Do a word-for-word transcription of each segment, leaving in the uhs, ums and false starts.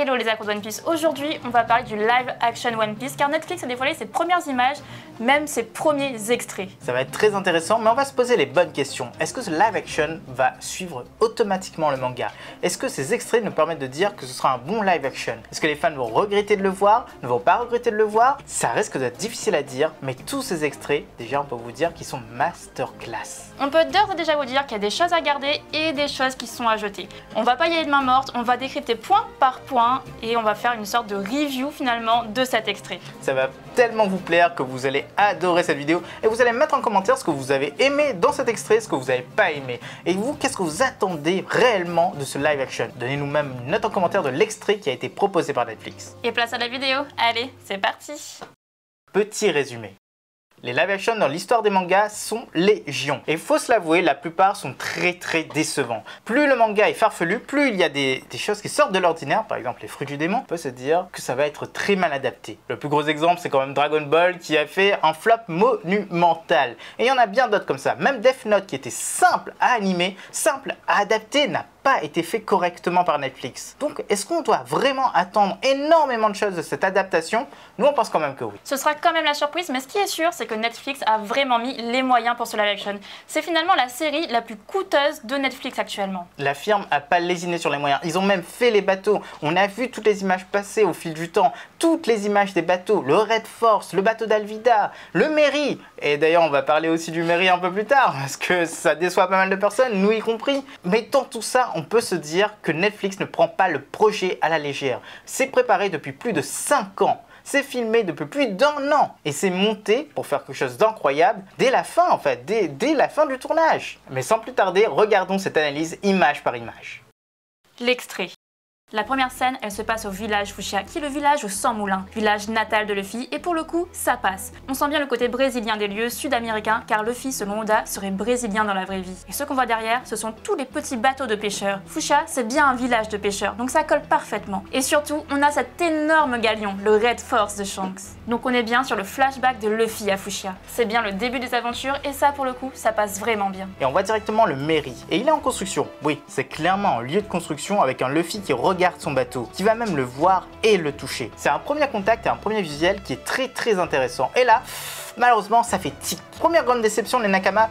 Hello les accros de One Piece, aujourd'hui on va parler du live action One Piece car Netflix a dévoilé ses premières images, même ses premiers extraits. Ça va être très intéressant mais on va se poser les bonnes questions. Est-ce que ce live action va suivre automatiquement le manga? Est-ce que ces extraits nous permettent de dire que ce sera un bon live action? Est-ce que les fans vont regretter de le voir? Ne vont pas regretter de le voir? Ça risque d'être difficile à dire mais tous ces extraits, déjà on peut vous dire qu'ils sont masterclass. On peut d'ores et déjà vous dire qu'il y a des choses à garder et des choses qui sont à jeter. On va pas y aller de main morte, on va décrypter point par point et on va faire une sorte de review finalement de cet extrait. Ça va tellement vous plaire que vous allez adorer cette vidéo et vous allez mettre en commentaire ce que vous avez aimé dans cet extrait, ce que vous n'avez pas aimé. Et vous, qu'est-ce que vous attendez réellement de ce live action? Donnez-nous même une note en commentaire de l'extrait qui a été proposé par Netflix. Et place à la vidéo, allez c'est parti. Petit résumé. Les live action dans l'histoire des mangas sont légion. Et faut se l'avouer, la plupart sont très très décevants. Plus le manga est farfelu, plus il y a des, des choses qui sortent de l'ordinaire, par exemple les fruits du démon, on peut se dire que ça va être très mal adapté. Le plus gros exemple, c'est quand même Dragon Ball qui a fait un flop monumental. Et il y en a bien d'autres comme ça. Même Death Note qui était simple à animer, simple à adapter, n'a pas a été fait correctement par Netflix. Donc est-ce qu'on doit vraiment attendre énormément de choses de cette adaptation? Nous on pense quand même que oui. Ce sera quand même la surprise, mais ce qui est sûr c'est que Netflix a vraiment mis les moyens pour ce live action. C'est finalement la série la plus coûteuse de Netflix actuellement. La firme a pas lésiné sur les moyens, ils ont même fait les bateaux. On a vu toutes les images passer au fil du temps, toutes les images des bateaux, le Red Force, le bateau d'Alvida, le Merry, et d'ailleurs on va parler aussi du Merry un peu plus tard parce que ça déçoit pas mal de personnes, nous y compris. Mais dans tout ça, on on peut se dire que Netflix ne prend pas le projet à la légère. C'est préparé depuis plus de cinq ans. C'est filmé depuis plus d'un an et c'est monté pour faire quelque chose d'incroyable dès la fin en fait, dès, dès la fin du tournage. Mais sans plus tarder, regardons cette analyse image par image. L'extrait. La première scène, elle se passe au village Fuchsia, qui est le village aux cent moulins, village natal de Luffy, et pour le coup, ça passe. On sent bien le côté brésilien des lieux, sud-américain, car Luffy, selon Oda, serait brésilien dans la vraie vie. Et ce qu'on voit derrière, ce sont tous les petits bateaux de pêcheurs. Fuchsia, c'est bien un village de pêcheurs, donc ça colle parfaitement. Et surtout, on a cet énorme galion, le Red Force de Shanks. Donc on est bien sur le flashback de Luffy à Fuchsia. C'est bien le début des aventures, et ça, pour le coup, ça passe vraiment bien. Et on voit directement le Merry, et il est en construction. Oui, c'est clairement un lieu de construction avec un Luffy qui regarde Regarde son bateau, qui va même le voir et le toucher. C'est un premier contact et un premier visuel qui est très très intéressant. Et là, malheureusement, ça fait tic. Première grande déception, les Nakama,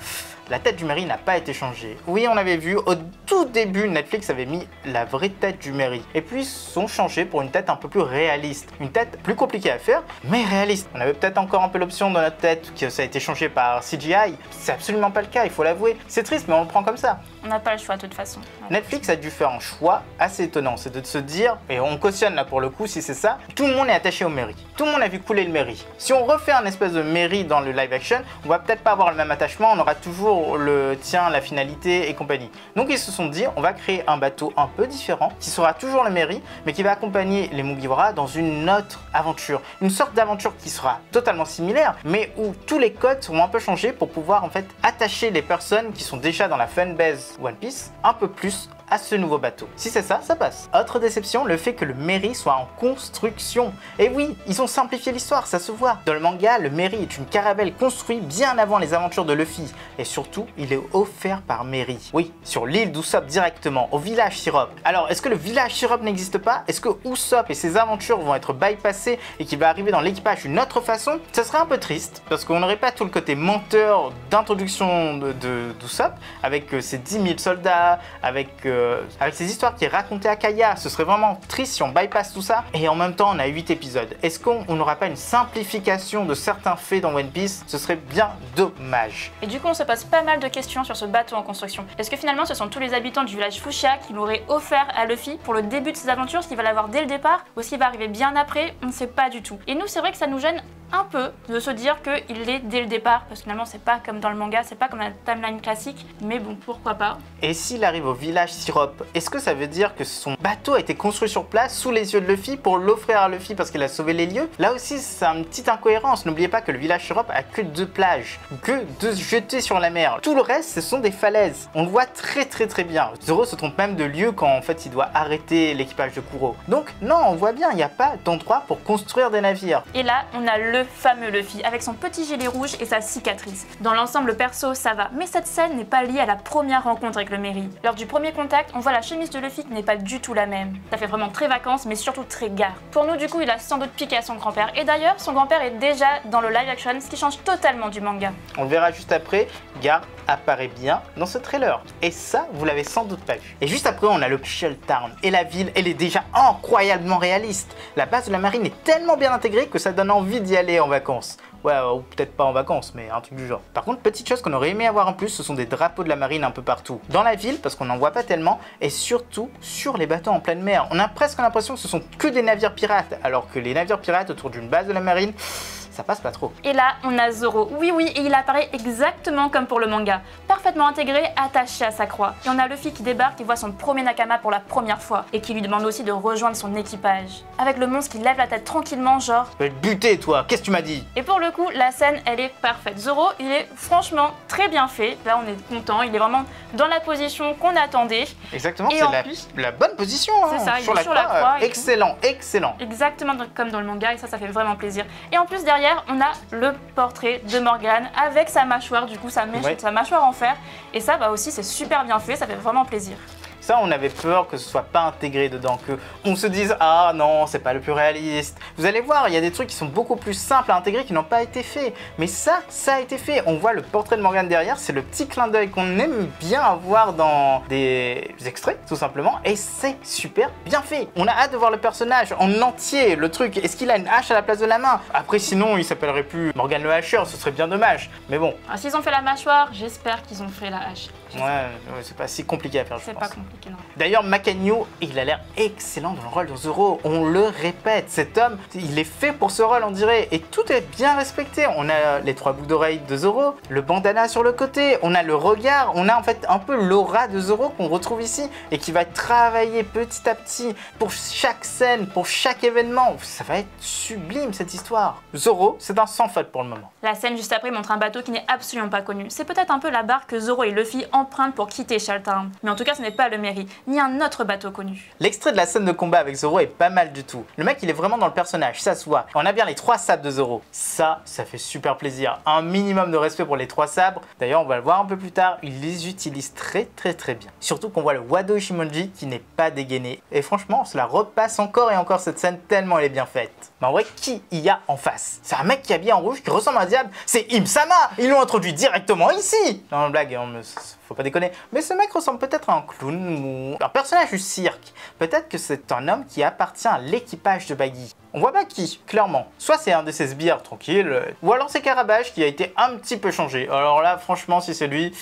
la tête du Merry n'a pas été changée. Oui, on avait vu, au tout début, Netflix avait mis la vraie tête du Merry. Et puis, ils sont changés pour une tête un peu plus réaliste. Une tête plus compliquée à faire, mais réaliste. On avait peut-être encore un peu l'option dans notre tête que ça a été changé par C G I. C'est absolument pas le cas, il faut l'avouer. C'est triste, mais on le prend comme ça. On n'a pas le choix de toute façon. Ouais. Netflix a dû faire un choix assez étonnant. C'est de se dire, et on cautionne là pour le coup si c'est ça, tout le monde est attaché au Merry. Tout le monde a vu couler le Merry. Si on refait un espèce de Merry dans le live action, on va peut-être pas avoir le même attachement, on aura toujours le tien, la finalité et compagnie. Donc ils se sont dit, on va créer un bateau un peu différent, qui sera toujours le Merry, mais qui va accompagner les Mugiwara dans une autre aventure. Une sorte d'aventure qui sera totalement similaire, mais où tous les codes seront un peu changés pour pouvoir en fait attacher les personnes qui sont déjà dans la fanbase One Piece un peu plus à ce nouveau bateau. Si c'est ça, ça passe. Autre déception, le fait que le Merry soit en construction. Et oui, ils ont simplifié l'histoire, ça se voit. Dans le manga, le Merry est une caravelle construite bien avant les aventures de Luffy. Et surtout, il est offert par Merry. Oui, sur l'île d'Usopp directement, au village Syrop. Alors, est-ce que le village Syrop n'existe pas? Est-ce que Usopp et ses aventures vont être bypassées et qu'il va arriver dans l'équipage d'une autre façon? Ça serait un peu triste, parce qu'on n'aurait pas tout le côté menteur d'introduction de, de, d'Usopp, avec euh, ses dix mille soldats, avec... Euh, avec ces histoires qui est racontée à Kaya. Ce serait vraiment triste si on bypass tout ça. Et en même temps on a huit épisodes. Est-ce qu'on n'aura pas une simplification de certains faits dans One Piece? Ce serait bien dommage. Et du coup on se pose pas mal de questions sur ce bateau en construction. Est-ce que finalement ce sont tous les habitants du village Fuchsia qui l'auraient offert à Luffy pour le début de ses aventures, ce qu'il va l'avoir dès le départ, ou ce qui va arriver bien après? On ne sait pas du tout. Et nous c'est vrai que ça nous gêne un peu de se dire qu'il l'est dès le départ, parce que finalement c'est pas comme dans le manga, c'est pas comme la timeline classique, mais bon pourquoi pas. Et s'il arrive au village Syrop, est-ce que ça veut dire que son bateau a été construit sur place sous les yeux de Luffy pour l'offrir à Luffy parce qu'il a sauvé les lieux? Là aussi c'est une petite incohérence, n'oubliez pas que le village Syrop a que deux plages, que deux jetées sur la mer, tout le reste ce sont des falaises, on le voit très très très bien. Zoro se trompe même de lieu quand en fait il doit arrêter l'équipage de Kuro, donc non on voit bien il n'y a pas d'endroit pour construire des navires. Et là on a le le fameux Luffy avec son petit gilet rouge et sa cicatrice. Dans l'ensemble perso, ça va, mais cette scène n'est pas liée à la première rencontre avec le Merry. Lors du premier contact, on voit la chemise de Luffy qui n'est pas du tout la même. Ça fait vraiment très vacances, mais surtout très gare. Pour nous, du coup, il a sans doute piqué à son grand-père. Et d'ailleurs, son grand-père est déjà dans le live action, ce qui change totalement du manga. On le verra juste après, Garp apparaît bien dans ce trailer. Et ça, vous l'avez sans doute pas vu. Et juste après, on a le Shell Town. Et la ville, elle est déjà incroyablement réaliste. La base de la marine est tellement bien intégrée que ça donne envie d'y aller en vacances. Ouais, ou peut-être pas en vacances, mais un truc du genre. Par contre, petite chose qu'on aurait aimé avoir en plus, ce sont des drapeaux de la marine un peu partout. Dans la ville, parce qu'on n'en voit pas tellement, et surtout sur les bateaux en pleine mer. On a presque l'impression que ce sont que des navires pirates, alors que les navires pirates autour d'une base de la marine, ça passe pas trop. Et là, on a Zoro. Oui, oui, et il apparaît exactement comme pour le manga. Parfaitement intégré, attaché à sa croix. Et on a Luffy qui débarque et voit son premier Nakama pour la première fois, et qui lui demande aussi de rejoindre son équipage. Avec le monstre qui lève la tête tranquillement, genre... Je vais te buter, toi, qu'est-ce que tu m'as dit? Et pour le coup, la scène, elle est parfaite. Zoro, il est franchement très bien fait. Là, on est content, il est vraiment dans la position qu'on attendait. Exactement, c'est la, plus... la bonne position. C'est hein, ça, il sur est la sur croix, la croix. Excellent, tout. excellent. Exactement comme dans le manga, et ça, ça fait vraiment plaisir. Et en plus, derrière, on a le portrait de Morgan avec sa mâchoire, du coup sa, ouais. sa mâchoire en fer, et ça bah aussi c'est super bien fait, ça fait vraiment plaisir. Ça, on avait peur que ce soit pas intégré dedans, que on se dise ah non c'est pas le plus réaliste. Vous allez voir, il y a des trucs qui sont beaucoup plus simples à intégrer qui n'ont pas été faits, mais ça, ça a été fait. On voit le portrait de Morgan derrière, c'est le petit clin d'œil qu'on aime bien avoir dans des extraits tout simplement, et c'est super bien fait. On a hâte de voir le personnage en entier, le truc. Est-ce qu'il a une hache à la place de la main? Après sinon il s'appellerait plus Morgan le hacheur, ce serait bien dommage, mais bon. Ah, s'ils ont fait la mâchoire, j'espère qu'ils ont fait la hache. Ouais, ouais c'est pas si compliqué à faire, je pense. Pas compliqué. D'ailleurs, Makagno, il a l'air excellent dans le rôle de Zoro, on le répète, cet homme, il est fait pour ce rôle on dirait, et tout est bien respecté. On a les trois boucles d'oreilles de Zoro, le bandana sur le côté, on a le regard, on a en fait un peu l'aura de Zoro qu'on retrouve ici, et qui va travailler petit à petit pour chaque scène, pour chaque événement. Ça va être sublime cette histoire. Zoro, c'est un sans faute pour le moment. La scène juste après montre un bateau qui n'est absolument pas connu. C'est peut-être un peu la barre que Zoro et Luffy empruntent pour quitter Shell Town, mais en tout cas ce n'est pas le ni un autre bateau connu. L'extrait de la scène de combat avec Zoro est pas mal du tout. Le mec il est vraiment dans le personnage, ça se voit. On a bien les trois sabres de Zoro. Ça, ça fait super plaisir. Un minimum de respect pour les trois sabres. D'ailleurs on va le voir un peu plus tard, il les utilise très très très bien. Surtout qu'on voit le Wado Ichimonji qui n'est pas dégainé. Et franchement, cela repasse encore et encore cette scène tellement elle est bien faite. Mais en vrai, qui il y a en face? C'est un mec qui est habillé en rouge qui ressemble à un diable. C'est Im-sama. Ils l'ont introduit directement ici. Non, blague, on me... faut pas déconner. Mais ce mec ressemble peut-être à un clown. Un personnage du cirque. Peut-être que c'est un homme qui appartient à l'équipage de Baggy. On voit Baggy, clairement. Soit c'est un de ses sbires tranquille, ou alors c'est Carabache qui a été un petit peu changé. Alors là, franchement, si c'est lui...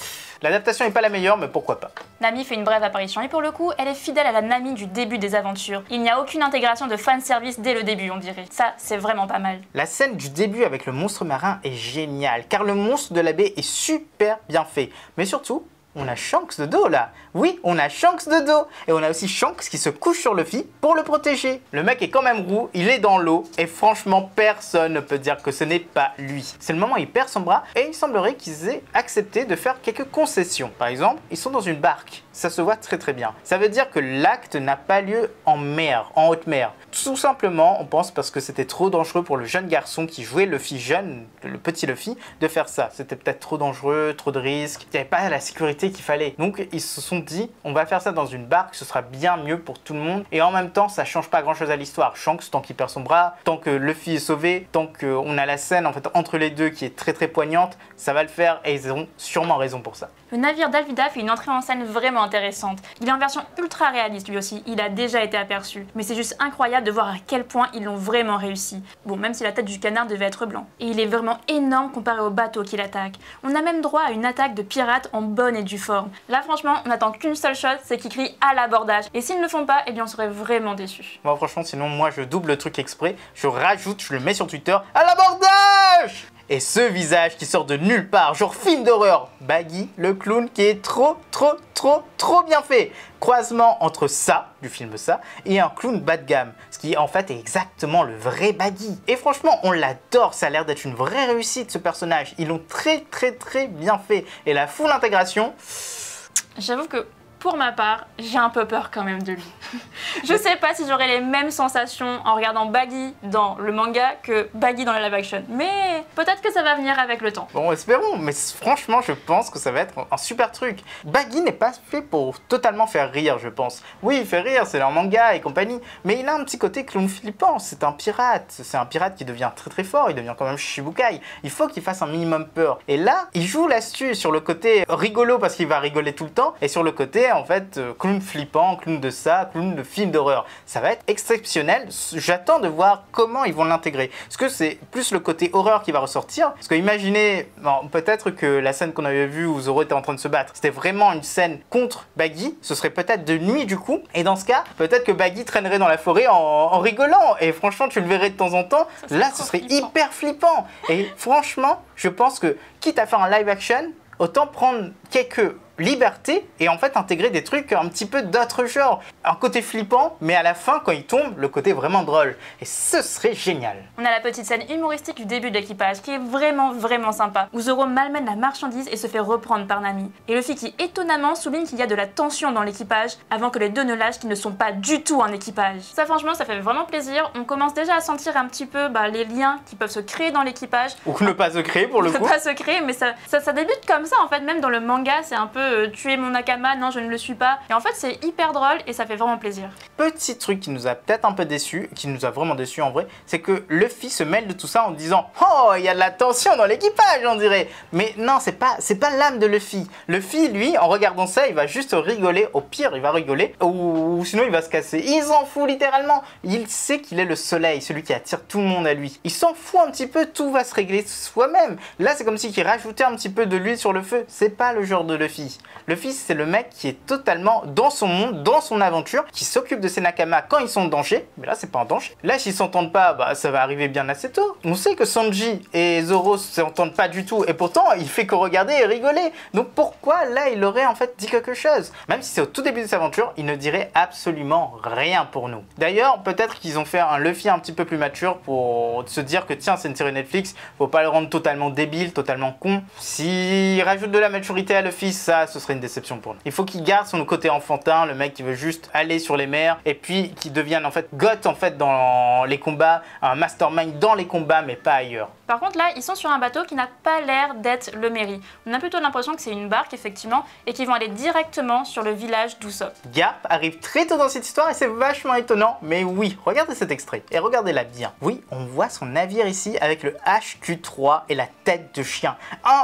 L'adaptation n'est pas la meilleure, mais pourquoi pas. Nami fait une brève apparition et pour le coup, elle est fidèle à la Nami du début des aventures. Il n'y a aucune intégration de fanservice dès le début, on dirait. Ça, c'est vraiment pas mal. La scène du début avec le monstre marin est géniale, car le monstre de la baie est super bien fait. Mais surtout, on a Shanks de dos là. Oui, on a Shanks de dos. Et on a aussi Shanks qui se couche sur Luffy pour le protéger. Le mec est quand même roux, il est dans l'eau. Et franchement, personne ne peut dire que ce n'est pas lui. C'est le moment où il perd son bras et il semblerait qu'ils aient accepté de faire quelques concessions. Par exemple, ils sont dans une barque. Ça se voit très très bien. Ça veut dire que l'acte n'a pas lieu en mer, en haute mer. Tout simplement, on pense parce que c'était trop dangereux pour le jeune garçon qui jouait Luffy jeune, le petit Luffy, de faire ça. C'était peut-être trop dangereux, trop de risques. Il n'y avait pas la sécurité qu'il fallait. Donc ils se sont dit on va faire ça dans une barque, ce sera bien mieux pour tout le monde et en même temps ça change pas grand chose à l'histoire. Shanks tant qu'il perd son bras, tant que Luffy est sauvé, tant qu'on a la scène en fait entre les deux qui est très très poignante, ça va le faire et ils auront sûrement raison pour ça. Le navire d'Alvida fait une entrée en scène vraiment intéressante. Il est en version ultra réaliste lui aussi, il a déjà été aperçu. Mais c'est juste incroyable de voir à quel point ils l'ont vraiment réussi. Bon, même si la tête du canard devait être blanc. Et il est vraiment énorme comparé au bateau qui l'attaque. On a même droit à une attaque de pirates en bonne et due forme. Là franchement on n'attend qu'une seule chose, c'est qu'ils crient à l'abordage et s'ils ne le font pas, eh bien on serait vraiment déçus. Moi franchement sinon moi je double le truc exprès, je rajoute, je le mets sur Twitter, à l'abordage! Et ce visage qui sort de nulle part, genre film d'horreur, Baggy, le clown qui est trop trop trop trop bien fait. Croisement entre ça, du film ça, et un clown bas de gamme, ce qui en fait est exactement le vrai Baggy. Et franchement on l'adore, ça a l'air d'être une vraie réussite ce personnage, ils l'ont très très très bien fait. Et la full intégration... J'avoue que... pour ma part, j'ai un peu peur quand même de lui. Je sais pas si j'aurai les mêmes sensations en regardant Baggy dans le manga que Baggy dans la live action, mais peut-être que ça va venir avec le temps. Bon, espérons, mais franchement je pense que ça va être un super truc. Baggy n'est pas fait pour totalement faire rire, je pense. Oui, il fait rire, c'est leur manga et compagnie, mais il a un petit côté clown flippant, c'est un pirate, c'est un pirate qui devient très très fort, il devient quand même Shibukai, il faut qu'il fasse un minimum peur. Et là, il joue l'astuce sur le côté rigolo parce qu'il va rigoler tout le temps, et sur le côté en fait clown flippant, clown de ça, clown de film d'horreur. Ça va être exceptionnel, j'attends de voir comment ils vont l'intégrer. Est-ce que c'est plus le côté horreur qui va ressortir? Parce que imaginez, bon, peut-être que la scène qu'on avait vue où Zoro était en train de se battre, c'était vraiment une scène contre Baggy, ce serait peut-être de nuit du coup, et dans ce cas, peut-être que Baggy traînerait dans la forêt en, en rigolant, et franchement tu le verrais de temps en temps, là ce serait flippant. Hyper flippant, et franchement je pense que quitte à faire un live action, autant prendre quelques libertés et en fait intégrer des trucs un petit peu d'autres genres. Un côté flippant, mais à la fin, quand il tombe, le côté vraiment drôle. Et ce serait génial. On a la petite scène humoristique du début de l'équipage qui est vraiment, vraiment sympa. Où Zoro malmène la marchandise et se fait reprendre par Nami. Et Luffy qui étonnamment souligne qu'il y a de la tension dans l'équipage avant que les deux ne lâchent qu'ils ne sont pas du tout un équipage. Ça franchement, ça fait vraiment plaisir. On commence déjà à sentir un petit peu bah, les liens qui peuvent se créer dans l'équipage. Ou ne pas se créer pour le coup. Ne pas se créer, mais ça, ça, ça débute comme ça en fait. Même dans le manga, c'est un peu tu es mon nakama, non je ne le suis pas. Et en fait c'est hyper drôle et ça fait vraiment plaisir. Petit truc qui nous a peut-être un peu déçu, qui nous a vraiment déçu en vrai, c'est que Luffy se mêle de tout ça en disant oh il y a de la tension dans l'équipage on dirait. Mais non, c'est pas c'est pas l'âme de Luffy. Luffy lui en regardant ça il va juste rigoler, au pire il va rigoler ou, ou sinon il va se casser. Il s'en fout littéralement. Il sait qu'il est le soleil, celui qui attire tout le monde à lui. Il s'en fout un petit peu, tout va se régler soi-même. Là c'est comme si il rajoutait un petit peu de l'huile sur le feu. C'est pas le genre de Luffy. Luffy c'est le mec qui est totalement dans son monde, dans son aventure, qui s'occupe de ses nakamas quand ils sont en danger, mais là c'est pas en danger. Là s'ils s'entendent pas, bah ça va arriver bien assez tôt. On sait que Sanji et Zoro s'entendent pas du tout et pourtant il fait que regarder et rigoler. Donc pourquoi là il aurait en fait dit quelque chose? Même si c'est au tout début de sa aventure, il ne dirait absolument rien pour nous. D'ailleurs peut-être qu'ils ont fait un Luffy un petit peu plus mature pour se dire que tiens c'est une série Netflix, faut pas le rendre totalement débile, totalement con. S'il rajoute de la maturité à Luffy, ça ce serait une déception pour nous. Il faut qu'il garde son côté enfantin, le mec qui veut juste aller sur les mers et puis qui devienne en fait goth en fait dans les combats, un mastermind dans les combats mais pas ailleurs. Par contre là, ils sont sur un bateau qui n'a pas l'air d'être le Merry. On a plutôt l'impression que c'est une barque effectivement et qu'ils vont aller directement sur le village d'Usopp. Garp arrive très tôt dans cette histoire et c'est vachement étonnant, mais oui, regardez cet extrait et regardez-la bien. Oui, on voit son navire ici avec le H Q trois et la tête de chien.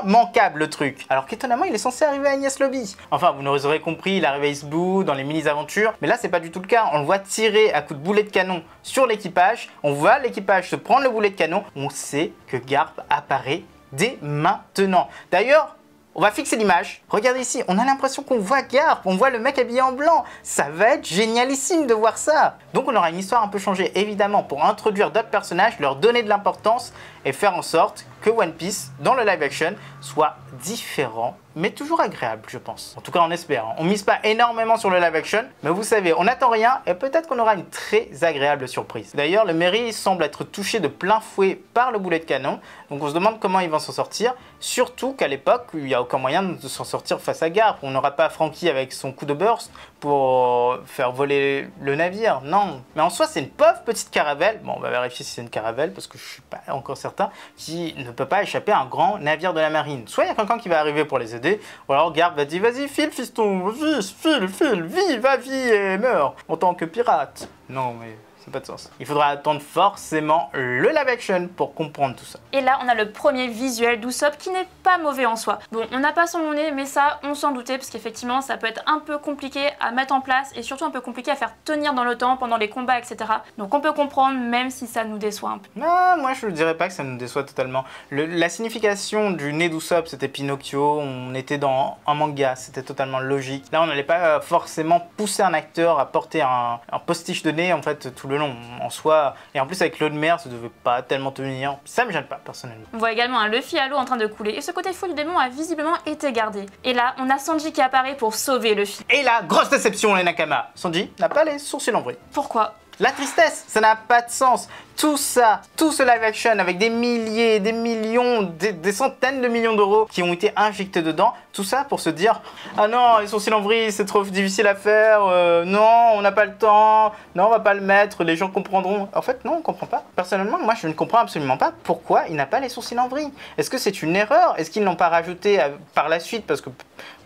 Immanquable le truc. Alors qu'étonnamment, il est censé arriver à Lobby. Enfin, vous nous aurez compris, il arrive à Isbou dans les mini-aventures, mais là c'est pas du tout le cas. On le voit tirer à coups de boulet de canon sur l'équipage, on voit l'équipage se prendre le boulet de canon, on sait que Garp apparaît dès maintenant. D'ailleurs, on va fixer l'image. Regardez ici, on a l'impression qu'on voit Garp, on voit le mec habillé en blanc. Ça va être génialissime de voir ça. Donc on aura une histoire un peu changée, évidemment, pour introduire d'autres personnages, leur donner de l'importance et faire en sorte que One Piece, dans le live action, soit différent, mais toujours agréable, je pense. En tout cas, on espère. On mise pas énormément sur le live action, mais vous savez, on n'attend rien et peut-être qu'on aura une très agréable surprise. D'ailleurs, le Merry semble être touché de plein fouet par le boulet de canon, donc on se demande comment ils vont s'en sortir, surtout qu'à l'époque, il n'y a aucun moyen de s'en sortir face à Garp. On n'aura pas Franky avec son coup de burst pour faire voler le navire, non. Mais en soi, c'est une pauvre petite caravelle, bon, on va vérifier si c'est une caravelle, parce que je suis pas encore certain, qui ne peut pas échapper à un grand navire de la marine. Soit il y a quelqu'un qui va arriver pour les aider, ou alors Garp va dire vas-y file fiston, vas-y file, file, vie, va vie et meurs en tant que pirate. Non mais ça n'a pas de sens. Il faudra attendre forcément le live action pour comprendre tout ça. Et là on a le premier visuel d'Usopp qui n'est pas mauvais en soi. Bon, on n'a pas son nez mais ça on s'en doutait parce qu'effectivement ça peut être un peu compliqué à mettre en place et surtout un peu compliqué à faire tenir dans le temps pendant les combats et cetera. Donc on peut comprendre même si ça nous déçoit un peu. Non, moi je ne dirais pas que ça nous déçoit totalement. Le, la signification du nez d'Usopp c'était Pinocchio, on était dans un manga, c'était totalement logique. Là on n'allait pas forcément pousser un acteur à porter un, un postiche de nez en fait tout le long en soi, et en plus avec l'eau de mer ça devait pas tellement tenir, ça me gêne pas personnellement. On voit également un Luffy à l'eau en train de couler et ce côté fou du démon a visiblement été gardé. Et là on a Sanji qui apparaît pour sauver Luffy. Et là, grosse déception les nakamas, Sanji n'a pas les sourcils en vrai. Pourquoi? La tristesse, ça n'a pas de sens. Tout ça, tout ce live action avec des milliers, des millions, des, des centaines de millions d'euros qui ont été injectés dedans, tout ça pour se dire « Ah non, les sourcils en vrille, c'est trop difficile à faire, euh, non, on n'a pas le temps, non, on va pas le mettre, les gens comprendront. » En fait, non, on comprend pas. Personnellement, moi, je ne comprends absolument pas pourquoi il n'a pas les sourcils en vrille. Est-ce que c'est une erreur? Est-ce qu'ils n'ont pas rajouté à, par la suite parce que...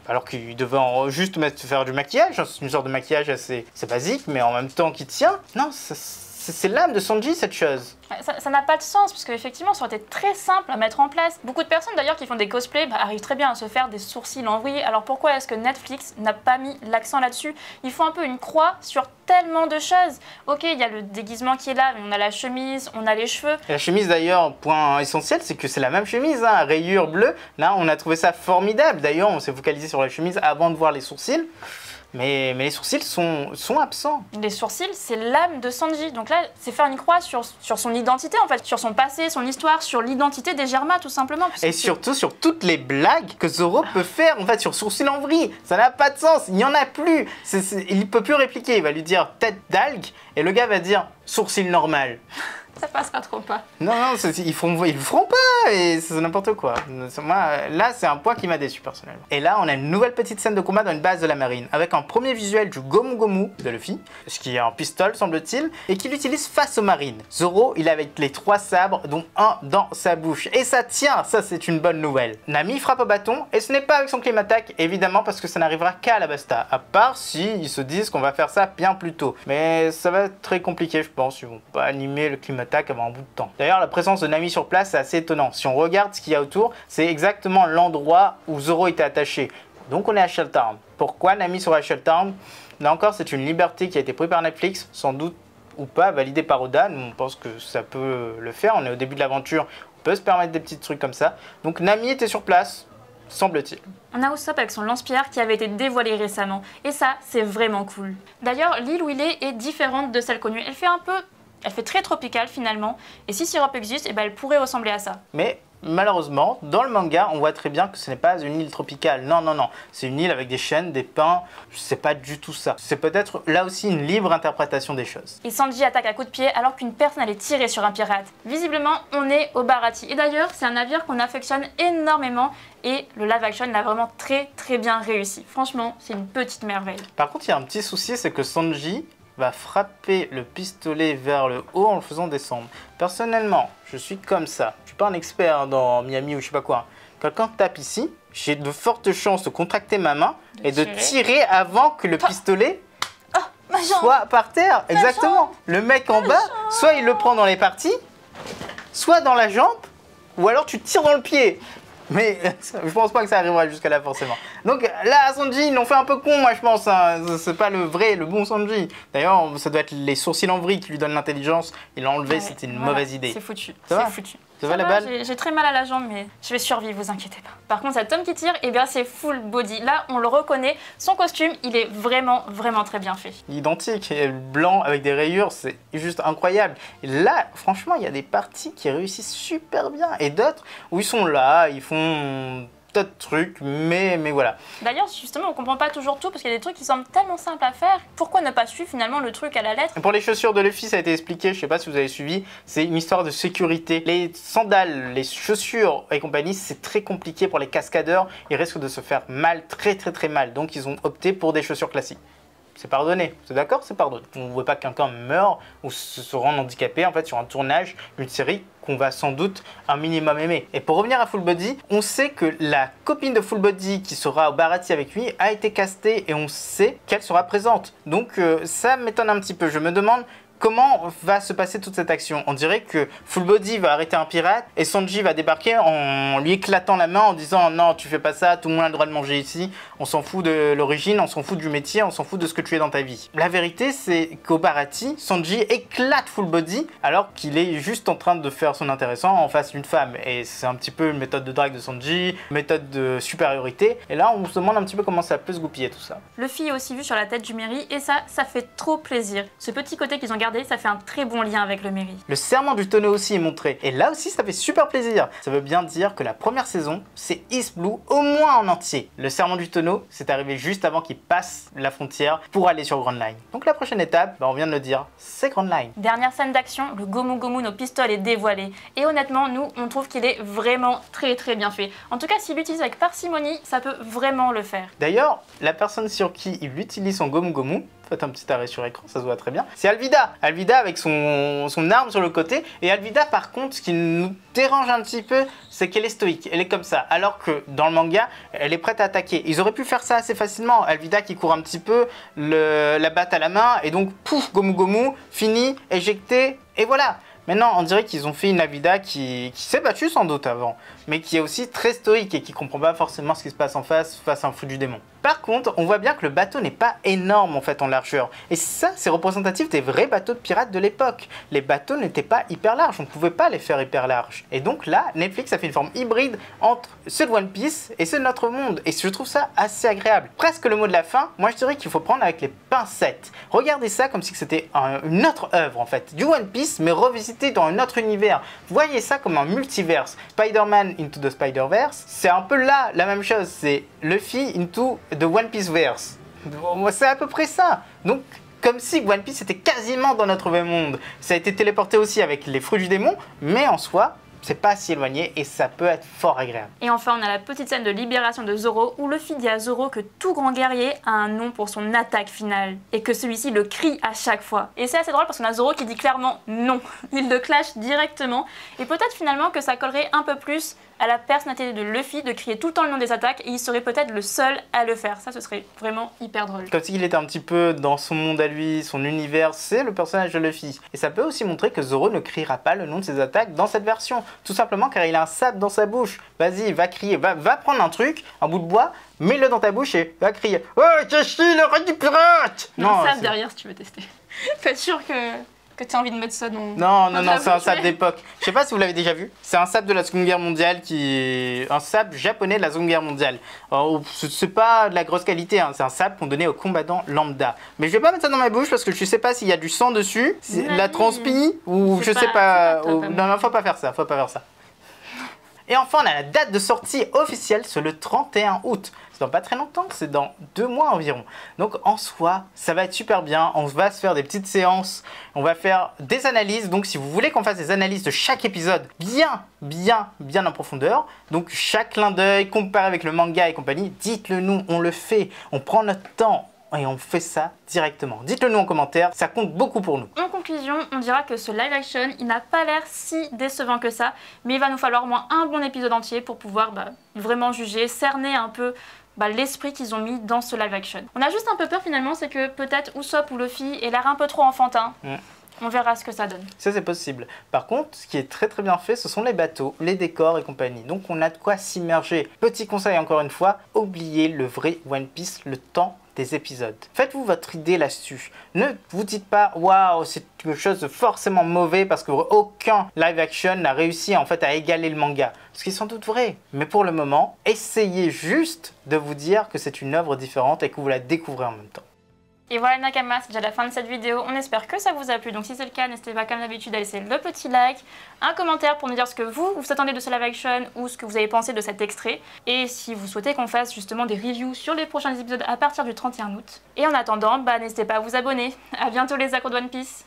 Alors qu'il devait juste faire du maquillage, une sorte de maquillage assez, assez basique, mais en même temps qui tient. Non, c'est l'âme de Sanji, cette chose. Ça n'a pas de sens, parce qu'effectivement, ça aurait été très simple à mettre en place. Beaucoup de personnes, d'ailleurs, qui font des cosplays, bah, arrivent très bien à se faire des sourcils en vrille. Alors pourquoi est-ce que Netflix n'a pas mis l'accent là-dessus? Ils font un peu une croix sur tellement de choses. Ok, il y a le déguisement qui est là, mais on a la chemise, on a les cheveux. Et la chemise, d'ailleurs, point essentiel, c'est que c'est la même chemise, hein, rayures bleues. Là, on a trouvé ça formidable. D'ailleurs, on s'est focalisé sur la chemise avant de voir les sourcils. Mais, mais les sourcils sont, sont absents. Les sourcils, c'est l'âme de Sanji. Donc là, c'est faire une croix sur, sur son identité, en fait. Sur son passé, son histoire, sur l'identité des Germas, tout simplement. Et surtout sur toutes les blagues que Zoro peut faire, en fait, sur sourcils en vrille. Ça n'a pas de sens, il n'y en a plus. C'est, c'est, il ne peut plus répliquer. Il va lui dire tête d'algue, et le gars va dire sourcil normal. Ça passera trop pas. Non, non, ils feront, ils feront pas, et c'est n'importe quoi. Moi, là, c'est un point qui m'a déçu personnellement. Et là, on a une nouvelle petite scène de combat dans une base de la marine, avec un premier visuel du Gomu Gomu de Luffy, ce qui est un pistolet, semble-t-il, et qu'il utilise face aux marines. Zoro, il est avec les trois sabres, dont un dans sa bouche. Et ça tient, ça, c'est une bonne nouvelle. Nami frappe au bâton, et ce n'est pas avec son climattaque, évidemment, parce que ça n'arrivera qu'à Alabasta, à part si ils se disent qu'on va faire ça bien plus tôt. Mais ça va être très compliqué, je pense, ils vont pas animer le climattaque avant un bout de temps. D'ailleurs, la présence de Nami sur place, c'est assez étonnant. Si on regarde ce qu'il y a autour, c'est exactement l'endroit où Zoro était attaché. Donc on est à Shell Town. Pourquoi Nami sur Shell Town? Là encore, c'est une liberté qui a été prise par Netflix, sans doute ou pas, validée par Oda. Nous, on pense que ça peut le faire. On est au début de l'aventure, on peut se permettre des petits trucs comme ça. Donc Nami était sur place, semble-t-il. On a Usopp avec son lance-pierre qui avait été dévoilé récemment. Et ça, c'est vraiment cool. D'ailleurs, l'île où il est est différente de celle connue. Elle fait un peu... Elle fait très tropicale finalement, et si Syrop existe, eh ben, elle pourrait ressembler à ça. Mais malheureusement, dans le manga, on voit très bien que ce n'est pas une île tropicale. Non, non, non. C'est une île avec des chaînes, des pins, c'est pas du tout ça. C'est peut-être là aussi une libre interprétation des choses. Et Sanji attaque à coups de pied alors qu'une personne allait tirer sur un pirate. Visiblement, on est au Baratie. Et d'ailleurs, c'est un navire qu'on affectionne énormément. Et le live action l'a vraiment très très bien réussi. Franchement, c'est une petite merveille. Par contre, il y a un petit souci, c'est que Sanji va frapper le pistolet vers le haut en le faisant descendre. Personnellement, je suis comme ça. Je suis pas un expert dans Miami ou je sais pas quoi. Quelqu'un tape ici, j'ai de fortes chances de contracter ma main de et tirer. de tirer avant que le pistolet oh, ma jambe. soit par terre. Ma Exactement. Jambe. Le mec en ma bas, jambe. soit il le prend dans les parties, soit dans la jambe, ou alors tu tires dans le pied. Mais je pense pas que ça arrivera jusqu'à là forcément. Donc là, Sanji, ils l'ont fait un peu con, moi je pense. Hein. C'est pas le vrai, le bon Sanji. D'ailleurs, ça doit être les sourcils en vrille qui lui donnent l'intelligence. Il l'a enlevé, ouais, c'était une voilà, mauvaise idée. C'est foutu. C'est foutu. Ça, ça va, va la balle? J'ai très mal à la jambe, mais je vais survivre, vous inquiétez pas. Par contre, cet homme qui tire, eh bien c'est full body. Là, on le reconnaît. Son costume, il est vraiment, vraiment très bien fait. Identique. Et blanc avec des rayures, c'est juste incroyable. Et là, franchement, il y a des parties qui réussissent super bien. Et d'autres où ils sont là, ils font... de trucs, mais, mais voilà. D'ailleurs, justement, on comprend pas toujours tout parce qu'il y a des trucs qui semblent tellement simples à faire. Pourquoi ne pas suivre finalement le truc à la lettre? Et pour les chaussures de Luffy, ça a été expliqué, je sais pas si vous avez suivi, c'est une histoire de sécurité. Les sandales, les chaussures et compagnie, c'est très compliqué pour les cascadeurs. Ils risquent de se faire mal, très très très mal. Donc ils ont opté pour des chaussures classiques. C'est pardonné, c'est d'accord, c'est pardonné. Vous ne voulez pas que quelqu'un meure ou se rende handicapé en fait sur un tournage d'une série qu'on va sans doute un minimum aimer. Et pour revenir à Full Body, on sait que la copine de Full Body qui sera au Baratie avec lui a été castée et on sait qu'elle sera présente. Donc euh, ça m'étonne un petit peu. Je me demande comment va se passer toute cette action. On dirait que Full Body va arrêter un pirate et Sanji va débarquer en lui éclatant la main en disant non, tu fais pas ça, tout le monde a le droit de manger ici, on s'en fout de l'origine, on s'en fout du métier, on s'en fout de ce que tu es dans ta vie. La vérité, c'est qu'au Baratie, Sanji éclate Full Body alors qu'il est juste en train de faire son intéressant en face d'une femme. Et c'est un petit peu une méthode de drague de Sanji, méthode de supériorité. Et là, on se demande un petit peu comment ça peut se goupiller tout ça. Luffy est aussi vu sur la tête du Merry et ça, ça fait trop plaisir. Ce petit côté qu'ils ont gardé regardez, ça fait un très bon lien avec le Merry. Le serment du tonneau aussi est montré, et là aussi ça fait super plaisir. Ça veut bien dire que la première saison, c'est East Blue au moins en entier. Le serment du tonneau, c'est arrivé juste avant qu'il passe la frontière pour aller sur Grand Line. Donc la prochaine étape, bah, on vient de le dire, c'est Grand Line. Dernière scène d'action, le Gomu Gomu no Pistol est dévoilé. Et honnêtement, nous, on trouve qu'il est vraiment très très bien fait. En tout cas, s'il l'utilise avec parcimonie, ça peut vraiment le faire. D'ailleurs, la personne sur qui il utilise son Gomu Gomu, faites un petit arrêt sur l'écran, ça se voit très bien. C'est Alvida. Alvida avec son, son arme sur le côté. Et Alvida, par contre, ce qui nous dérange un petit peu, c'est qu'elle est stoïque. Elle est comme ça. Alors que dans le manga, elle est prête à attaquer. Ils auraient pu faire ça assez facilement. Alvida qui court un petit peu, le, la batte à la main. Et donc, pouf, Gomu Gomu, fini, éjecté. Et voilà. Maintenant, on dirait qu'ils ont fait une Alvida qui, qui s'est battue sans doute avant, mais qui est aussi très stoïque et qui comprend pas forcément ce qui se passe en face, face à un fou du démon. Par contre, on voit bien que le bateau n'est pas énorme en fait en largeur. Et ça, c'est représentatif des vrais bateaux de pirates de l'époque. Les bateaux n'étaient pas hyper larges, on ne pouvait pas les faire hyper larges. Et donc là, Netflix a fait une forme hybride entre ceux de One Piece et ceux de notre monde. Et je trouve ça assez agréable. Presque le mot de la fin, moi je dirais qu'il faut prendre avec les pincettes. Regardez ça comme si c'était un, une autre œuvre en fait, du One Piece, mais revisité dans un autre univers. Voyez ça comme un multiverse. Spider-Man Into the Spider-Verse, c'est un peu là la même chose. C'est Luffy Into the One Piece Verse. C'est à peu près ça. Donc, comme si One Piece était quasiment dans notre monde. Ça a été téléporté aussi avec les fruits du démon, mais en soi, c'est pas si éloigné et ça peut être fort agréable. Et enfin, on a la petite scène de libération de Zoro où Luffy dit à Zoro que tout grand guerrier a un nom pour son attaque finale et que celui-ci le crie à chaque fois. Et c'est assez drôle parce qu'on a Zoro qui dit clairement non. Il le clash directement et peut-être finalement que ça collerait un peu plus à la personnalité de Luffy de crier tout le temps le nom des attaques et il serait peut-être le seul à le faire. Ça, ce serait vraiment hyper drôle. Comme s'il était un petit peu dans son monde à lui, son univers, c'est le personnage de Luffy. Et ça peut aussi montrer que Zoro ne criera pas le nom de ses attaques dans cette version, tout simplement car il a un sable dans sa bouche. Vas-y, va crier, va, va prendre un truc, un bout de bois, mets-le dans ta bouche et va crier « Oh, Kashi, le roi du pirate !» Non, ça derrière si tu veux tester. Faites sûr que... que tu as envie de mettre ça dans... Non, non, non, c'est un sable d'époque. Je sais pas si vous l'avez déjà vu. C'est un sable de la Seconde Guerre mondiale qui... Un sable japonais de la Seconde Guerre mondiale. C'est pas de la grosse qualité, hein. C'est un sable qu'on donnait aux combattants lambda. Mais je vais pas mettre ça dans ma bouche parce que je sais pas s'il y a du sang dessus, la transpi ou je pas, sais pas... Ou... pas non, non, faut pas faire ça, faut pas faire ça. Et enfin, on a la date de sortie officielle sur le trente et un août. C'est dans pas très longtemps, c'est dans deux mois environ. Donc en soi, ça va être super bien. On va se faire des petites séances, on va faire des analyses. Donc si vous voulez qu'on fasse des analyses de chaque épisode bien, bien, bien en profondeur, donc chaque clin d'œil comparé avec le manga et compagnie, dites-le nous, on le fait, on prend notre temps. Et on fait ça directement. Dites-le nous en commentaire, ça compte beaucoup pour nous. En conclusion, on dira que ce live action, il n'a pas l'air si décevant que ça, mais il va nous falloir au moins un bon épisode entier pour pouvoir bah, vraiment juger, cerner un peu bah, l'esprit qu'ils ont mis dans ce live action. On a juste un peu peur finalement, c'est que peut-être Usopp ou Luffy aient l'air un peu trop enfantin. Mmh. On verra ce que ça donne. Ça, c'est possible. Par contre, ce qui est très très bien fait, ce sont les bateaux, les décors et compagnie. Donc, on a de quoi s'immerger. Petit conseil encore une fois, oubliez le vrai One Piece, le temps des épisodes. Faites-vous votre idée là-dessus. Ne vous dites pas « Waouh, c'est quelque chose de forcément mauvais parce qu'aucun live action n'a réussi en fait à égaler le manga. » Ce qui est sans doute vrai. Mais pour le moment, essayez juste de vous dire que c'est une œuvre différente et que vous la découvrez en même temps. Et voilà Nakama, c'est déjà la fin de cette vidéo, on espère que ça vous a plu, donc si c'est le cas, n'hésitez pas comme d'habitude à laisser le petit like, un commentaire pour nous dire ce que vous, vous attendez de ce live action ou ce que vous avez pensé de cet extrait, et si vous souhaitez qu'on fasse justement des reviews sur les prochains épisodes à partir du trente et un août. Et en attendant, bah, n'hésitez pas à vous abonner, à bientôt les accros de One Piece.